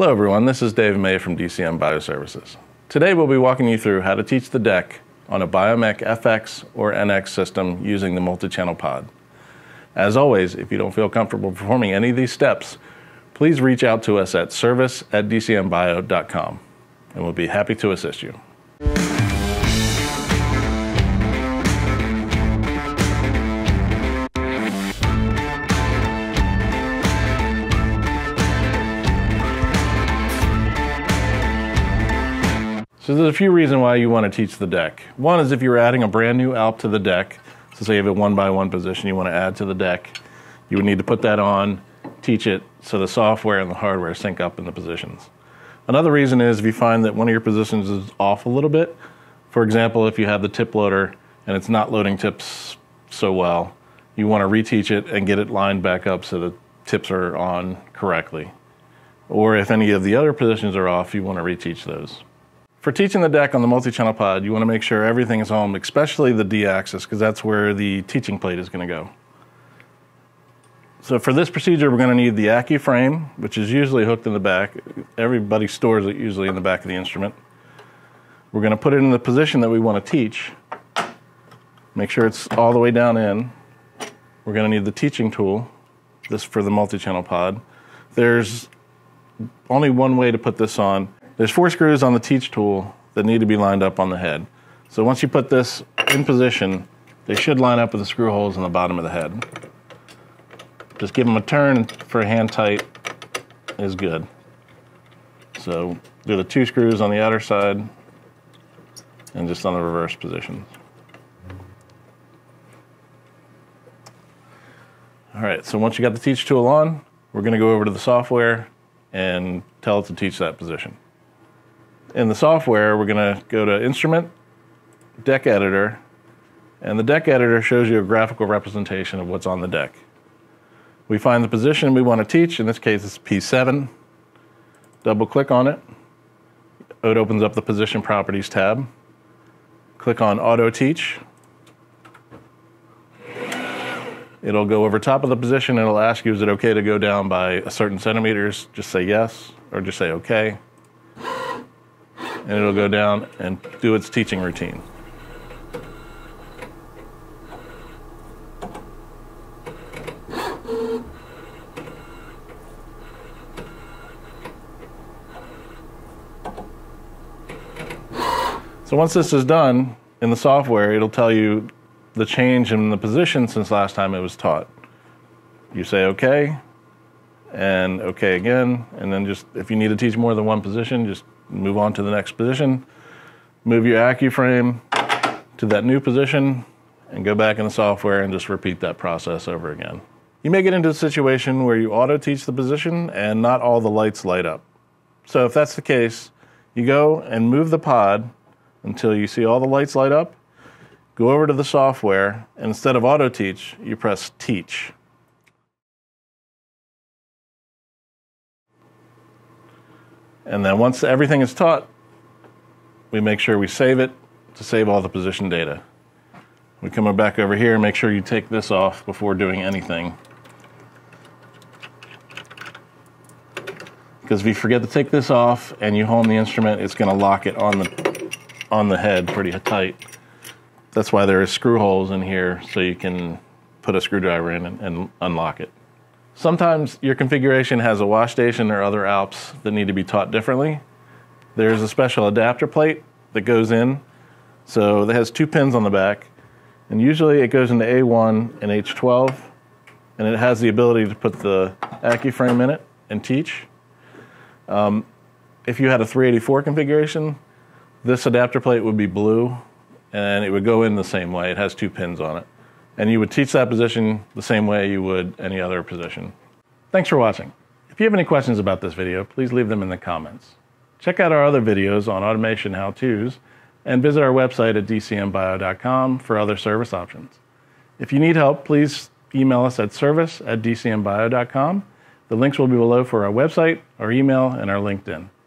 Hello everyone, this is Dave May from DCM Bioservices. Today we'll be walking you through how to teach the deck on a BioMek FX or NX system using the multi-channel pod. As always, if you don't feel comfortable performing any of these steps, please reach out to us at service@dcmbio.com and we'll be happy to assist you. So there's a few reasons why you want to teach the deck. One is if you're adding a brand new ALP to the deck, so say you have a 1x1 position you want to add to the deck, you would need to put that on, teach it, so the software and the hardware sync up in the positions. Another reason is if you find that one of your positions is off a little bit. For example, if you have the tip loader and it's not loading tips so well, you want to reteach it and get it lined back up so the tips are on correctly. Or if any of the other positions are off, you want to reteach those. For teaching the deck on the multi-channel pod, you want to make sure everything is home, especially the D-axis, because that's where the teaching plate is going to go. So for this procedure, we're going to need the Accu-Frame, which is usually hooked in the back. Everybody stores it usually in the back of the instrument. We're going to put it in the position that we want to teach. Make sure it's all the way down in. We're going to need the teaching tool, this for the multi-channel pod. There's only one way to put this on. There's 4 screws on the teach tool that need to be lined up on the head. So once you put this in position, they should line up with the screw holes in the bottom of the head. Just give them a turn for hand tight is good. So do the 2 screws on the outer side and just on the reverse position. All right, so once you got the teach tool on, we're gonna go over to the software and tell it to teach that position. In the software, we're going to go to Instrument, Deck Editor, and the Deck Editor shows you a graphical representation of what's on the deck. We find the position we want to teach, in this case it's P7, double-click on it, it opens up the Position Properties tab, click on Auto Teach, it'll go over top of the position, it'll ask you is it okay to go down by a certain centimeters, just say yes, or just say okay. And it'll go down and do its teaching routine. So once this is done, in the software, it'll tell you the change in the position since last time it was taught. You say okay, and okay again, and then just, if you need to teach more than one position, just move on to the next position, move your Accu-Frame to that new position, and go back in the software and just repeat that process over again. You may get into a situation where you auto-teach the position and not all the lights light up. So if that's the case, you go and move the pod until you see all the lights light up, go over to the software, and instead of auto-teach, you press teach. And then once everything is taught, we make sure we save it to save all the position data. We come back over here and make sure you take this off before doing anything. Because if you forget to take this off and you home the instrument, it's going to lock it on the head pretty tight. That's why there are screw holes in here so you can put a screwdriver in and unlock it. Sometimes your configuration has a wash station or other ALPs that need to be taught differently. There's a special adapter plate that goes in. So that has 2 pins on the back. And usually it goes into A1 and H12. And it has the ability to put the Accu-Frame in it and teach. If you had a 384 configuration, this adapter plate would be blue. And it would go in the same way. It has 2 pins on it. And you would teach that position the same way you would any other position. Thanks for watching. If you have any questions about this video, please leave them in the comments. Check out our other videos on automation how-tos and visit our website at dcmbio.com for other service options. If you need help, please email us at service@dcmbio.com. The links will be below for our website, our email, and our LinkedIn.